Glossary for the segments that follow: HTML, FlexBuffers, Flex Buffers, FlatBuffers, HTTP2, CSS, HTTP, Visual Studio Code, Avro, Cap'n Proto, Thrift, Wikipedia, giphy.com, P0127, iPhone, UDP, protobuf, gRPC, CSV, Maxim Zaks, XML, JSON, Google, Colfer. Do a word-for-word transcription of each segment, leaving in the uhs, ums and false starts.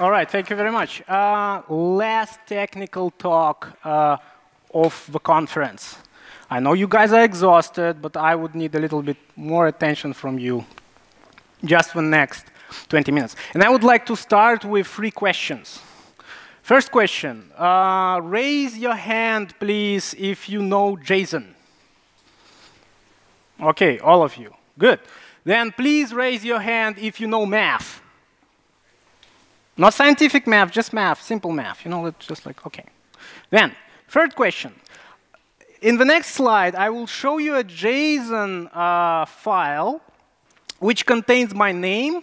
All right, thank you very much. Uh, last technical talk uh, of the conference. I know you guys are exhausted, but I would need a little bit more attention from you just for the next twenty minutes. And I would like to start with three questions. First question, uh, raise your hand, please, if you know JSON. OK, all of you. Good. Then please raise your hand if you know math. Not scientific math, just math, simple math. You know, it's just like, OK. Then, third question. In the next slide, I will show you a JSON uh, file which contains my name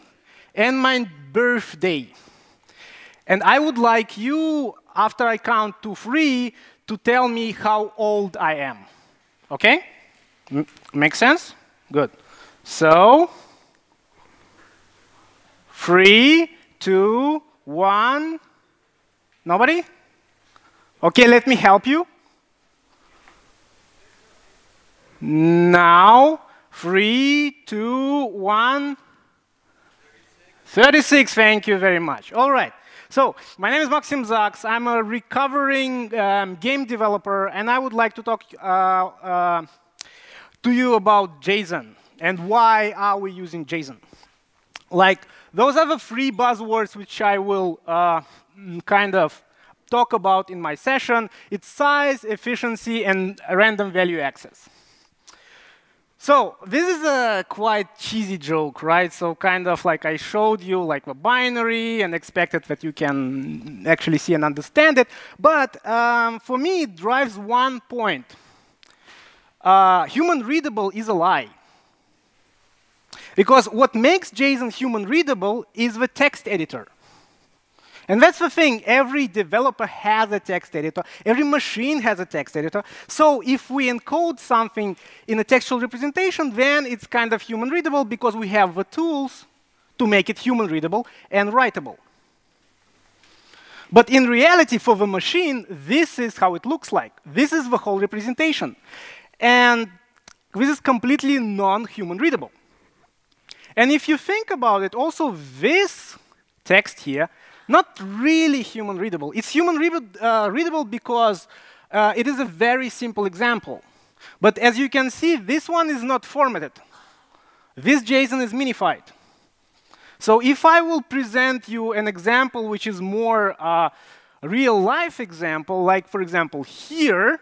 and my birthday. And I would like you, after I count to three, to tell me how old I am. OK? M- make sense? Good. So, three, two, one. Nobody? OK, let me help you. Now, three, two, one. thirty-six, thank you very much. All right. So, my name is Maxim Zaks. I'm a recovering um, game developer, and I would like to talk uh, uh, to you about JSON and why are we using JSON. Like, those are the three buzzwords which I will uh, kind of talk about in my session. It's size, efficiency, and random value access. So this is a quite cheesy joke, right? So kind of like I showed you like the binary and expected that you can actually see and understand it. But um, for me, it drives one point. Uh, human readable is a lie. Because what makes JSON human readable is the text editor. And that's the thing. Every developer has a text editor. Every machine has a text editor. So if we encode something in a textual representation, then it's kind of human readable because we have the tools to make it human readable and writable. But in reality, for the machine, this is how it looks like. This is the whole representation. And this is completely non-human readable. And if you think about it, also this text here, not really human readable. It's human read, uh, readable because uh, it is a very simple example. But as you can see, this one is not formatted. This JSON is minified. So if I will present you an example which is more uh, real-life example, like, for example, here,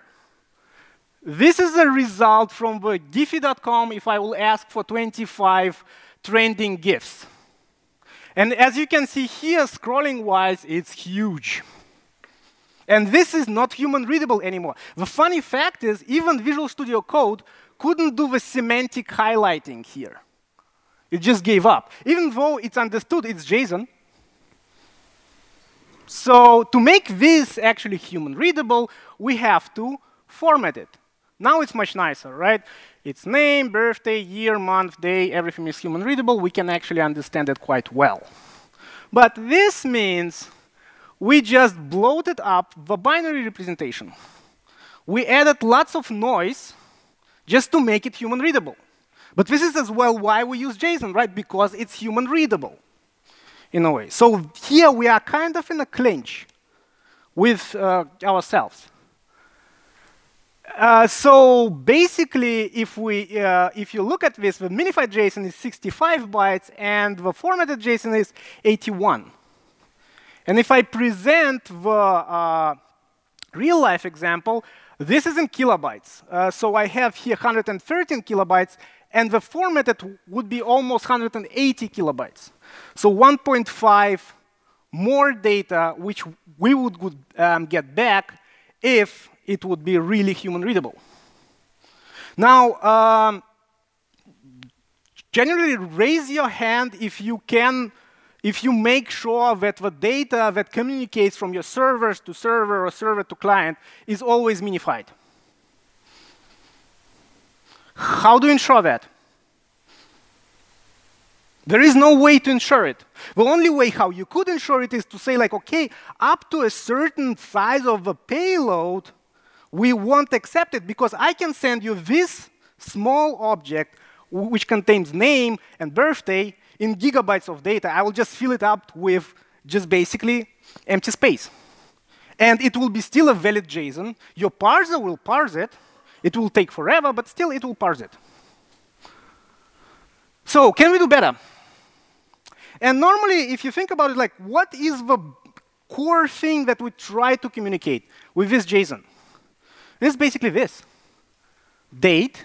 this is a result from the giphy dot com if I will ask for twenty-five trending GIFs. And as you can see here, scrolling-wise, it's huge. And this is not human readable anymore. The funny fact is, even Visual Studio Code couldn't do the semantic highlighting here. It just gave up, even though it's understood it's JSON. So to make this actually human readable, we have to format it. Now it's much nicer, right? It's name, birthday, year, month, day, everything is human readable. We can actually understand it quite well. But this means we just bloated up the binary representation. We added lots of noise just to make it human readable. But this is as well why we use JSON, right? Because it's human readable in a way. So here we are kind of in a clinch with uh, ourselves. Uh, so basically, if, we, uh, if you look at this, the minified JSON is sixty-five bytes, and the formatted JSON is eighty-one. And if I present the uh, real-life example, this is in kilobytes. Uh, so I have here one hundred thirteen kilobytes, and the formatted would be almost one hundred eighty kilobytes. So one point five more data, which we would um, get back if it would be really human readable. Now, um, generally raise your hand if you can, if you make sure that the data that communicates from your servers to server or server to client is always minified. How do you ensure that? There is no way to ensure it. The only way how you could ensure it is to say like, okay, up to a certain size of a payload, we won't accept it because I can send you this small object which contains name and birthday in gigabytes of data. I will just fill it up with just basically empty space. And it will be still a valid JSON. Your parser will parse it. It will take forever, but still it will parse it. So can we do better? And normally, if you think about it, like, what is the core thing that we try to communicate with this JSON? It's basically this: date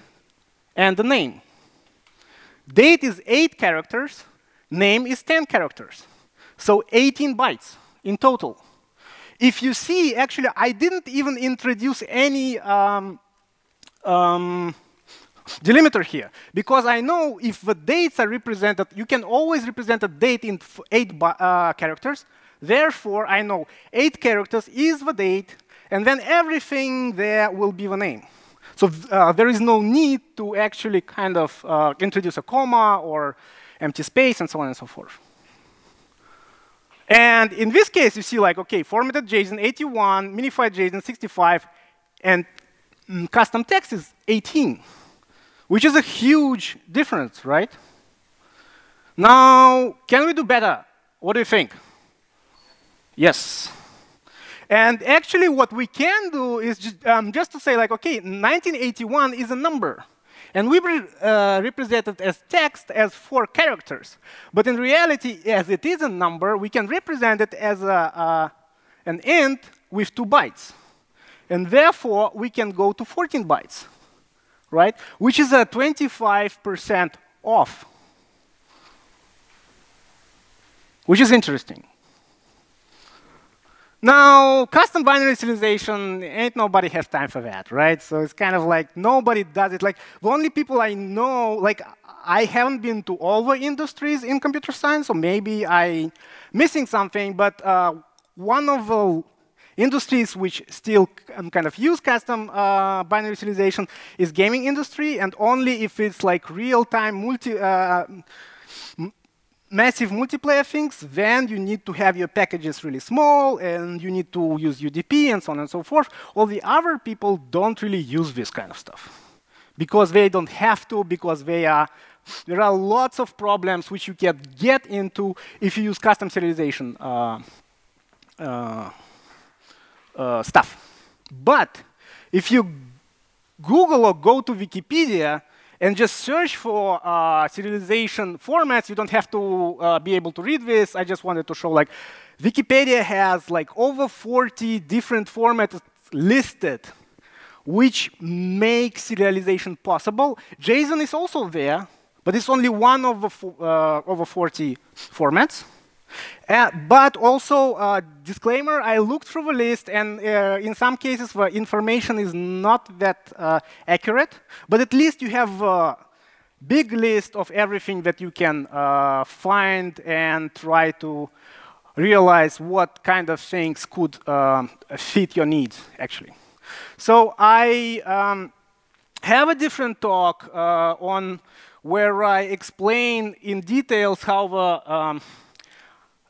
and the name. Date is eight characters, name is ten characters. So eighteen bytes in total. If you see, actually, I didn't even introduce any um, um, delimiter here, because I know if the dates are represented, you can always represent a date in f eight uh, characters. Therefore, I know eight characters is the date, and then everything there will be the name. So uh, there is no need to actually kind of uh, introduce a comma or empty space and so on and so forth. And in this case, you see, like, okay, formatted JSON eighty-one, minified JSON sixty-five, and mm, custom text is eighteen, which is a huge difference, right? Now, can we do better? What do you think? Yes. And actually, what we can do is just, um, just to say, like, okay, nineteen eighty-one is a number. And we re uh, represent it as text as four characters. But in reality, as it is a number, we can represent it as a, uh, an int with two bytes. And therefore, we can go to fourteen bytes, right? Which is a twenty-five percent off, which is interesting. Now, custom binary serialization, ain't nobody has time for that, right? So it's kind of like nobody does it. Like, the only people I know, like, I haven't been to all the industries in computer science, so maybe I'm missing something, but uh, one of the industries which still kind of use custom uh, binary serialization is gaming industry, and only if it's like real-time multi... Uh, massive multiplayer things, then you need to have your packages really small, and you need to use U D P, and so on and so forth. All the other people don't really use this kind of stuff because they don't have to, because they are, there are lots of problems which you can get into if you use custom serialization uh, uh, uh, stuff. But if you Google or go to Wikipedia, and just search for uh, serialization formats. You don't have to uh, be able to read this. I just wanted to show, like, Wikipedia has like over forty different formats listed, which make serialization possible. JSON is also there, but it's only one of the fo uh, over forty formats. Uh, but also, uh, disclaimer, I looked through the list, and uh, in some cases the information is not that uh, accurate, but at least you have a big list of everything that you can uh, find and try to realize what kind of things could um, fit your needs, actually. So I um, have a different talk uh, on where I explain in details how the um,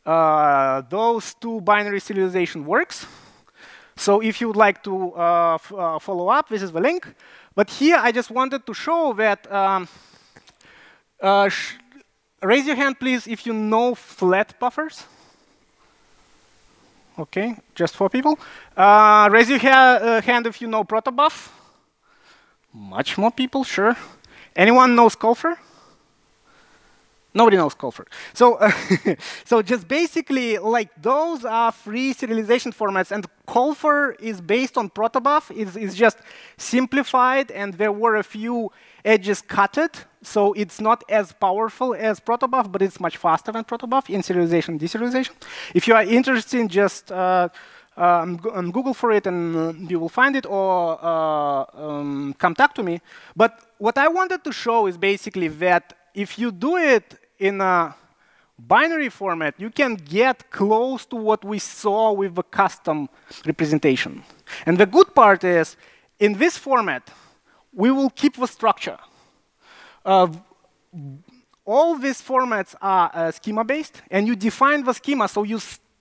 Uh, those two binary serialization works. So if you would like to uh, f uh, follow up, this is the link. But here I just wanted to show that, um, uh, sh raise your hand please if you know flat buffers. Okay, just four people. Uh, raise your ha uh, hand if you know protobuf. Much more people, sure. Anyone knows Colfer? Nobody knows Colfer. So, uh, so just basically, like, those are free serialization formats, and Colfer is based on protobuf. It's, it's just simplified, and there were a few edges cutted, so it's not as powerful as protobuf, but it's much faster than protobuf in serialization, deserialization. If you are interested, just uh, um, go um, Google for it, and you will find it, or uh, um, come talk to me. But what I wanted to show is basically that if you do it in a binary format, you can get close to what we saw with the custom representation. And the good part is, in this format, we will keep the structure. Uh, all these formats are uh, schema-based, and you define the schema, so you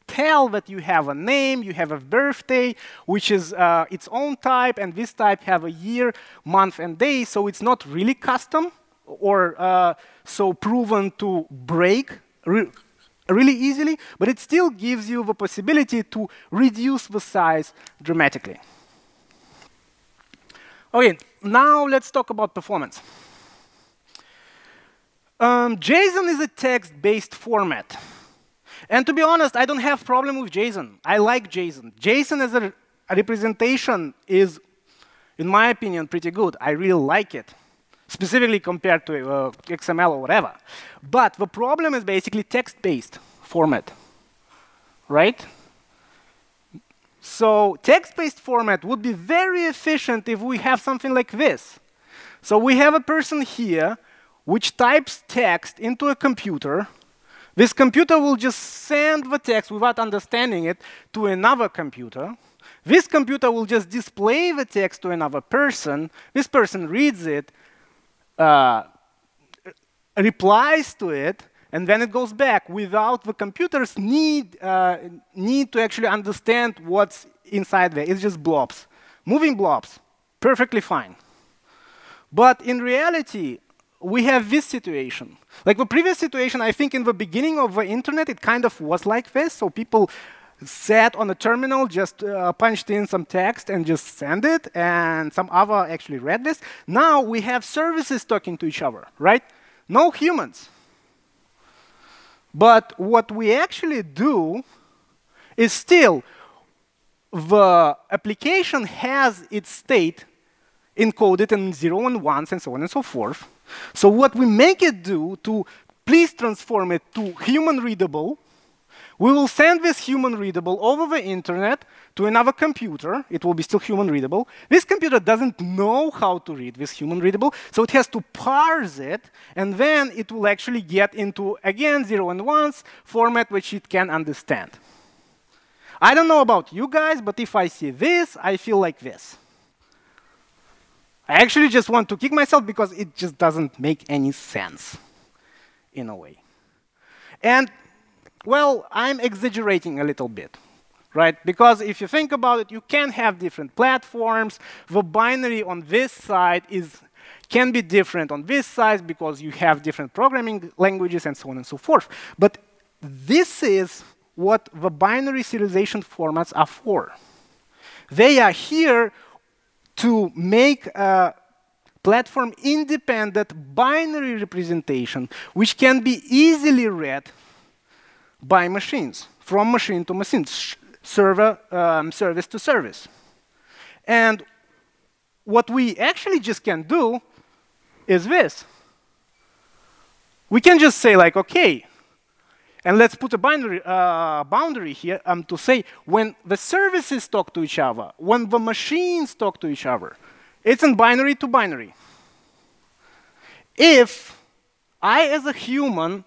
tell that you have a name, you have a birthday, which is uh, its own type, and this type have a year, month, and day, so it's not really custom, or uh, so proven to break really easily, but it still gives you the possibility to reduce the size dramatically. Okay, now let's talk about performance. Um, JSON is a text-based format. And to be honest, I don't have a problem with JSON. I like JSON. JSON as a, a representation is, in my opinion, pretty good. I really like it, specifically compared to uh, X M L or whatever. But the problem is basically text-based format, right? So text-based format would be very efficient if we have something like this. So we have a person here which types text into a computer. This computer will just send the text without understanding it to another computer. This computer will just display the text to another person. This person reads it, uh, replies to it, and then it goes back without the computer's need, uh, need to actually understand what's inside there. It's just blobs. Moving blobs, perfectly fine. But in reality, we have this situation. Like the previous situation, I think in the beginning of the internet, it kind of was like this. So people sat on a terminal, just uh, punched in some text and just sent it, and some other actually read this. Now we have services talking to each other, right? No humans. But what we actually do is still the application has its state encoded in zero and ones and so on and so forth. So what we make it do to please transform it to human readable, we will send this human readable over the internet to another computer. It will be still human readable. This computer doesn't know how to read this human readable, so it has to parse it, and then it will actually get into, again, zero and ones format which it can understand. I don't know about you guys, but if I see this, I feel like this. I actually just want to kick myself because it just doesn't make any sense in a way. And, well, I'm exaggerating a little bit, right? Because if you think about it, you can have different platforms. The binary on this side is, can be different on this side because you have different programming languages and so on and so forth. But this is what the binary serialization formats are for. They are here to make a platform-independent binary representation, which can be easily read by machines, from machine to machine, server, um, service to service. And what we actually just can do is this. We can just say, like, OK, and let's put a binary, uh, boundary here um, to say when the services talk to each other, when the machines talk to each other, it's in binary to binary. If I, as a human,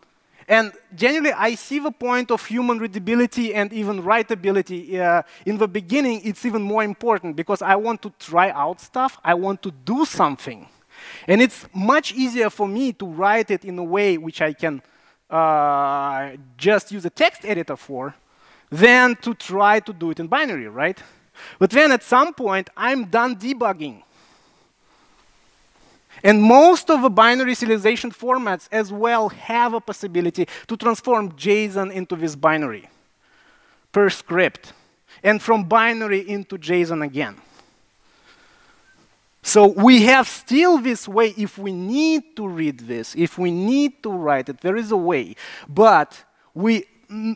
and generally I see the point of human readability and even writability uh, in the beginning, it's even more important because I want to try out stuff, I want to do something. And it's much easier for me to write it in a way which I can Uh, just use a text editor for, than to try to do it in binary, right? But then at some point, I'm done debugging. And most of the binary serialization formats as well have a possibility to transform JSON into this binary per script, and from binary into JSON again. So we have still this way, if we need to read this, if we need to write it, there is a way. But we,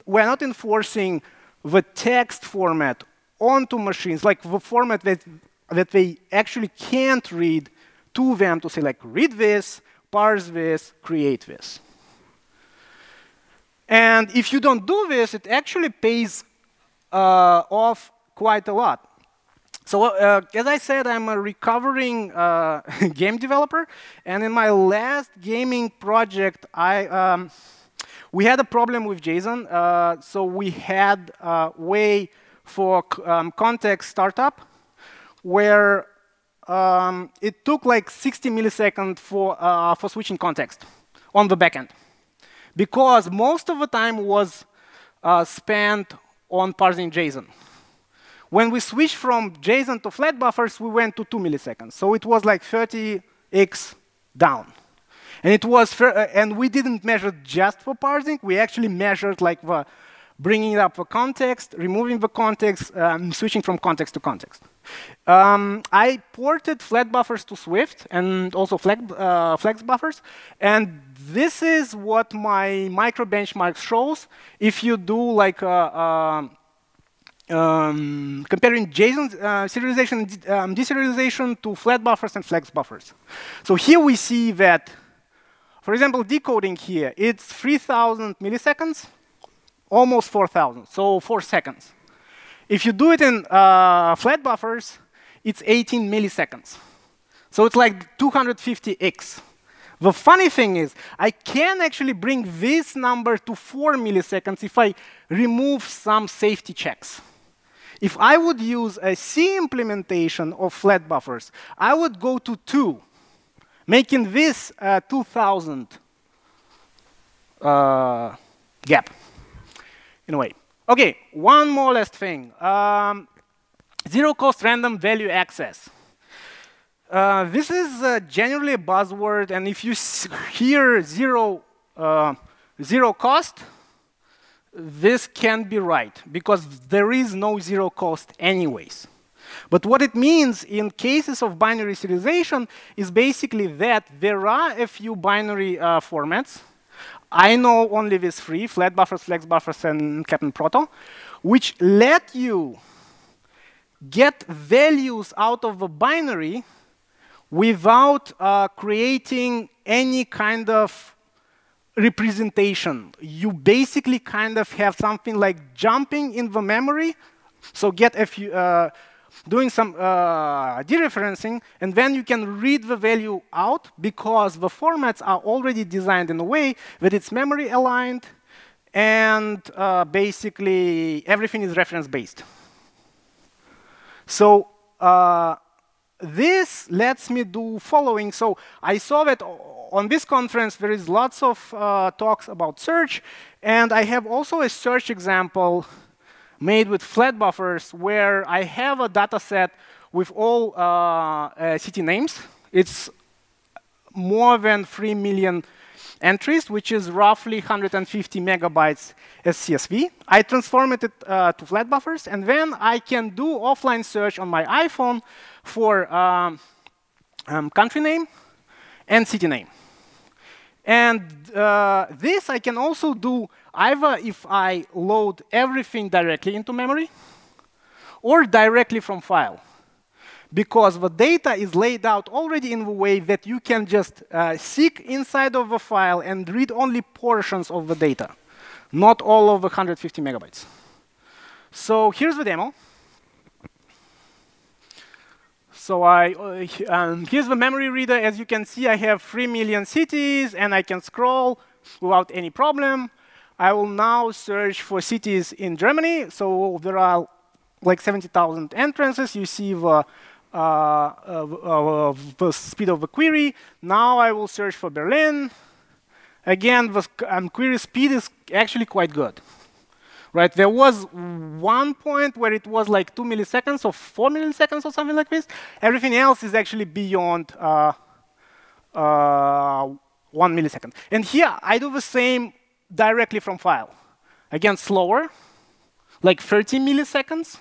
we're not enforcing the text format onto machines, like the format that, that they actually can't read to them to say, like, read this, parse this, create this. And if you don't do this, it actually pays uh, off quite a lot. So uh, as I said, I'm a recovering uh, game developer, and in my last gaming project, I um, we had a problem with JSON. Uh, so we had a way for um, context startup, where um, it took like sixty milliseconds for uh, for switching context on the backend, because most of the time was uh, spent on parsing JSON. When we switched from JSON to flat buffers, we went to two milliseconds. So it was like thirty x down. And it was fair, uh, and we didn't measure just for parsing. We actually measured like the bringing up the context, removing the context, um, switching from context to context. Um, I ported FlatBuffers to Swift and also Flex, uh, Flex Buffers, and this is what my micro benchmark shows. If you do like a, a, um, comparing JSON uh, serialization, um, deserialization to FlatBuffers and Flex Buffers, so here we see that, for example, decoding here it's three thousand milliseconds. Almost four thousand, so four seconds. If you do it in uh, flat buffers, it's eighteen milliseconds. So it's like two hundred fifty x. The funny thing is, I can actually bring this number to four milliseconds if I remove some safety checks. If I would use a C implementation of flat buffers, I would go to two, making this uh, two thousand uh, gap. In a way. Okay, one more last thing. Um, Zero-cost random value access. Uh, this is uh, generally a buzzword, and if you s hear zero, uh, zero cost, this can't be right, because there is no zero cost anyways. But what it means in cases of binary serialization is basically that there are a few binary uh, formats. I know only these three, FlatBuffers, FlexBuffers, and Cap'n Proto, which let you get values out of a binary without uh, creating any kind of representation. You basically kind of have something like jumping in the memory, so get a few, uh, doing some uh, dereferencing, and then you can read the value out because the formats are already designed in a way that it's memory aligned, and uh, basically everything is reference based. So uh, this lets me do following. So I saw that on this conference there is lots of uh, talks about search, and I have also a search example made with flat buffers, where I have a data set with all uh, uh, city names. It's more than three million entries, which is roughly one hundred fifty megabytes as C S V. I transform it uh, to flat buffers, and then I can do offline search on my iPhone for um, um, country name and city name. And uh, this I can also do either if I load everything directly into memory or directly from file, because the data is laid out already in the way that you can just uh, seek inside of a file and read only portions of the data, not all of the one hundred fifty megabytes. So here's the demo. So I, uh, um, here's the memory reader. As you can see, I have three million cities, and I can scroll without any problem. I will now search for cities in Germany. So there are like seventy thousand entrances. You see the, uh, uh, uh, the speed of the query. Now I will search for Berlin. Again, the um, query speed is actually quite good. Right, there was one point where it was like two milliseconds or four milliseconds or something like this. Everything else is actually beyond uh, uh, one millisecond. And here I do the same directly from file. Again, slower, like thirty milliseconds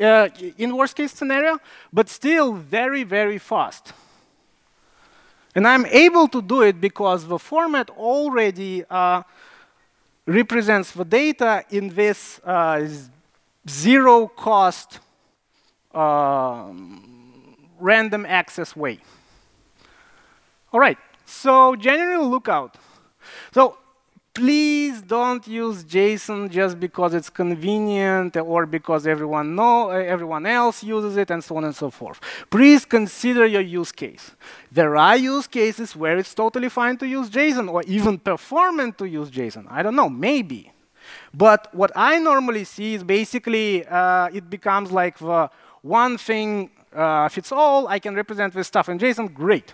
uh, in worst case scenario, but still very, very fast. And I'm able to do it because the format already uh, represents the data in this uh, zero-cost um, random access way. All right, so general lookout. So please don't use JSON just because it's convenient or because everyone know, everyone else uses it, and so on and so forth. Please consider your use case. There are use cases where it's totally fine to use JSON, or even performant to use JSON. I don't know, maybe. But what I normally see is basically uh, it becomes like the one thing uh, fits all. I can represent this stuff in JSON. Great.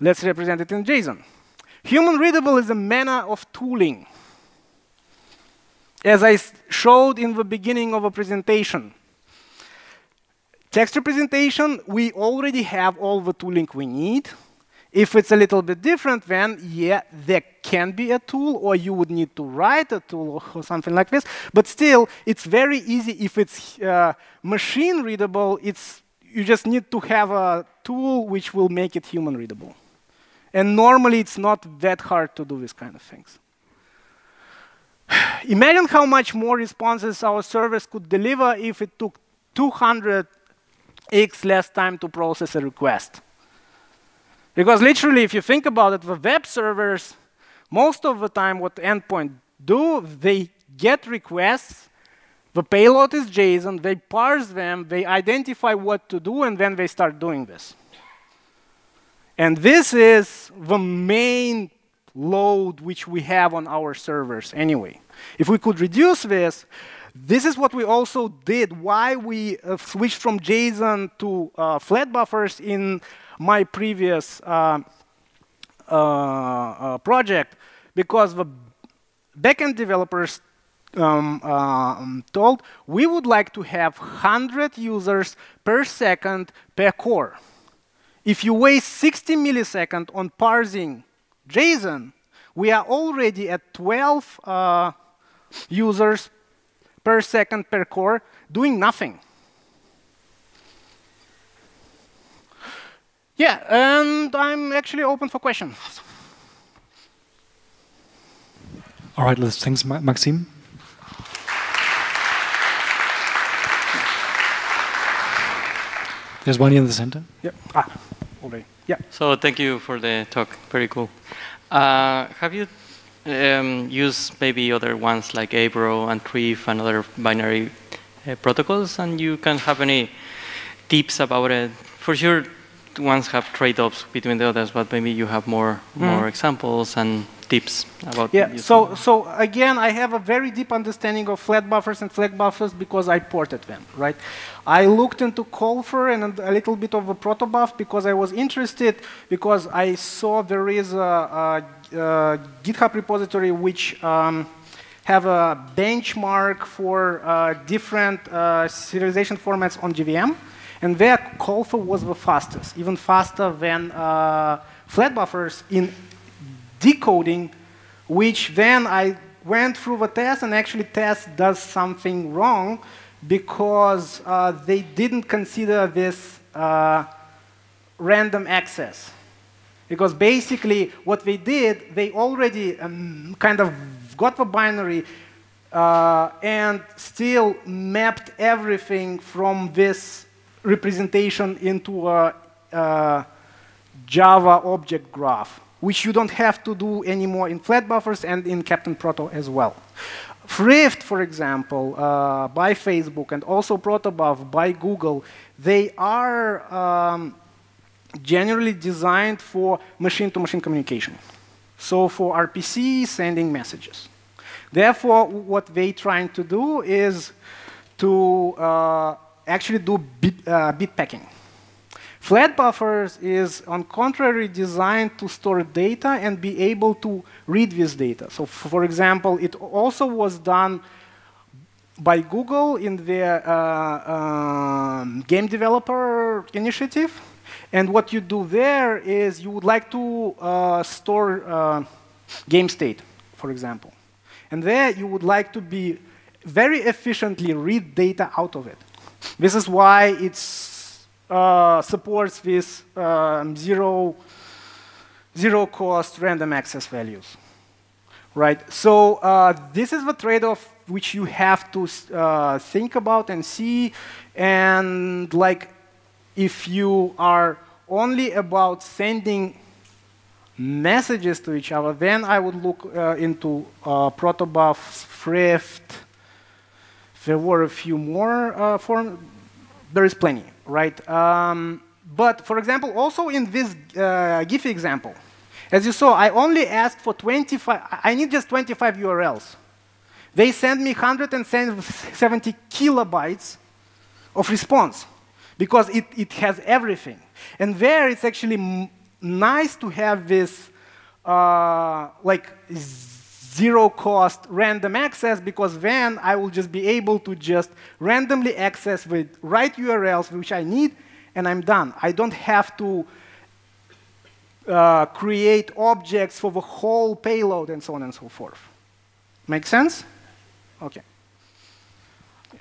Let's represent it in JSON. Human readable is a manner of tooling, as I showed in the beginning of a presentation. Text representation, we already have all the tooling we need. If it's a little bit different, then yeah, there can be a tool, or you would need to write a tool or something like this. But still, it's very easy if it's uh, machine readable. It's you just need to have a tool which will make it human readable. And normally, it's not that hard to do these kind of things. Imagine how much more responses our servers could deliver if it took two hundred x less time to process a request. Because literally, if you think about it, the web servers, most of the time what endpoint do, they get requests, the payload is JSON, they parse them, they identify what to do, and then they start doing this. And this is the main load which we have on our servers anyway. If we could reduce this, this is what we also did, why we uh, switched from JSON to uh, flat buffers in my previous uh, uh, uh, project, because the backend developers um, uh, told we would like to have one hundred users per second per core. If you waste sixty milliseconds on parsing JSON, we are already at twelve uh, users per second per core doing nothing. Yeah, and I'm actually open for questions. All right, let's, thanks, Ma Maxim. There's one in the center. Yeah. Ah, already. Yeah. So thank you for the talk. Very cool. Uh, have you um, used maybe other ones like Avro and Thrift and other binary uh, protocols? And you can have any tips about it? For sure. Ones have trade-offs between the others, but maybe you have more mm. more examples and tips about. Yeah. So them. so again, I have a very deep understanding of flat buffers and flex buffers because I ported them. Right. I looked into Colfer and a little bit of a protobuf because I was interested because I saw there is a, a, a GitHub repository which um, have a benchmark for uh, different uh, serialization formats on G V M. And there, Colfer was the fastest, even faster than uh, flat buffers in decoding, which then I went through the test, and actually test does something wrong because uh, they didn't consider this uh, random access. Because basically what they did, they already um, kind of got the binary, uh, and still mapped everything from this representation into a, a Java object graph, which you don't have to do anymore in flat buffers and in Cap'n Proto as well. Thrift, for example, uh, by Facebook and also protobuf by Google, they are um, generally designed for machine-to-machine communication. So for R P C, sending messages. Therefore, what they're trying to do is to uh, actually do bit, uh, bit packing. Flat buffers is, on contrary, designed to store data and be able to read this data. So, for example, it also was done by Google in their uh, uh, game developer initiative. And what you do there is you would like to uh, store uh, game state, for example. And there you would like to be very efficiently read data out of it. This is why it uh, supports this um, zero, zero cost random access values, right? So uh, this is the trade-off which you have to uh, think about and see. And like, if you are only about sending messages to each other, then I would look uh, into uh, protobuf, Thrift. There were a few more uh, forms. There is plenty, right? Um, but for example, also in this uh, Giphy example, as you saw, I only asked for twenty-five. I need just twenty-five U R Ls. They sent me one hundred seventy kilobytes of response because it, it has everything. And there, it's actually m nice to have this uh, like. zero-cost random access, because then I will just be able to just randomly access with right U R Ls which I need, and I'm done. I don't have to uh, create objects for the whole payload and so on and so forth. Make sense? Okay.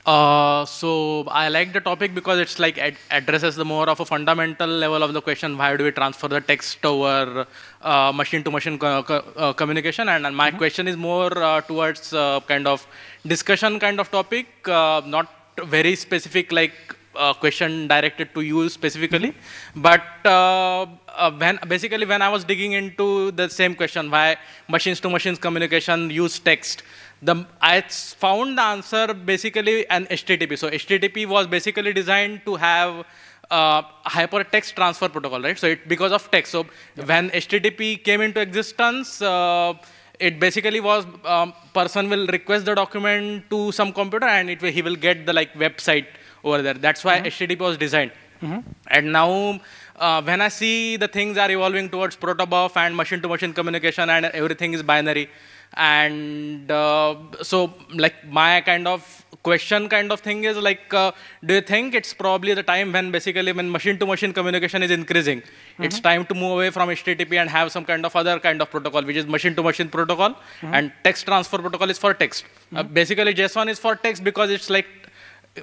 Uh, so I like the topic because it's like ad addresses the more of a fundamental level of the question: why do we transfer the text over uh, machine to machine co co uh, communication? And, and my mm-hmm. question is more uh, towards uh, kind of discussion kind of topic, uh, not very specific like uh, question directed to you specifically. Mm-hmm. But uh, uh, when basically when I was digging into the same question, why machines to machines communication use text? The, I found the answer basically an H T T P. So H T T P was basically designed to have uh, hypertext transfer protocol, right? So it, because of text. So yeah. when H T T P came into existence, uh, it basically was um, person will request the document to some computer and it will, he will get the like website over there. That's why mm-hmm. H T T P was designed. Mm-hmm. And now, uh, when I see the things are evolving towards protobuf and machine-to-machine communication and everything is binary. And uh, so, like, my kind of question kind of thing is, like, uh, do you think it's probably the time when basically when machine-to-machine communication is increasing, mm-hmm. it's time to move away from H T T P and have some kind of other kind of protocol, which is machine-to-machine protocol, mm-hmm. and text transfer protocol is for text. Mm-hmm. uh, basically, JSON is for text because it's, like,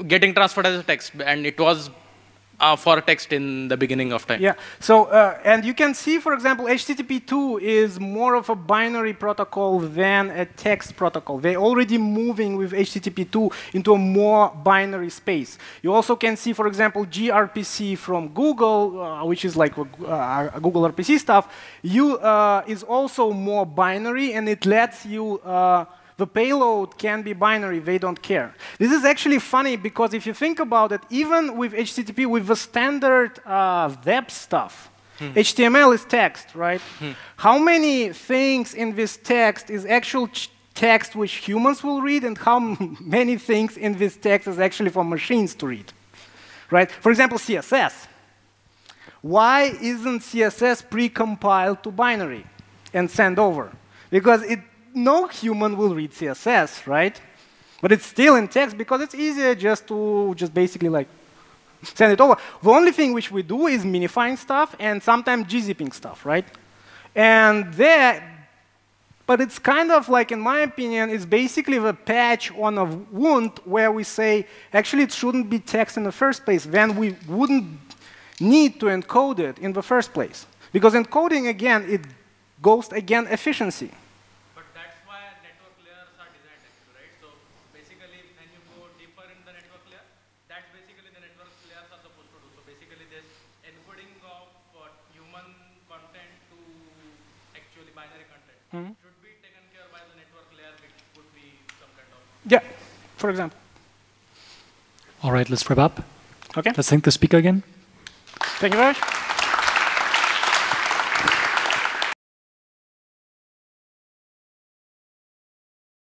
getting transferred as a text, and it was Uh, for text in the beginning of time. Yeah. So, uh, and you can see, for example, H T T P two is more of a binary protocol than a text protocol. They're already moving with H T T P two into a more binary space. You also can see, for example, gRPC from Google, uh, which is like uh, Google R P C stuff, you, uh, is also more binary, and it lets you uh, the payload can be binary, they don't care. This is actually funny because if you think about it, even with H T T P, with the standard uh, web stuff, hmm. H T M L is text, right? Hmm. How many things in this text is actual ch text which humans will read, and how many things in this text is actually for machines to read, right? For example, C S S. Why isn't C S S pre-compiled to binary and sent over? Because it no human will read C S S, right? But it's still in text because it's easier just to just basically like send it over. The only thing which we do is minifying stuff and sometimes gzipping stuff, right? And there, but it's kind of like, in my opinion, it's basically the patch on a wound where we say, actually, it shouldn't be text in the first place. Then we wouldn't need to encode it in the first place. Because encoding, again, it goes against efficiency. Mm-hmm. Should be taken care by the network layer, which would be some kind of... Yeah, for example. All right, let's wrap up. Okay. Let's thank the speaker again. Thank you very much.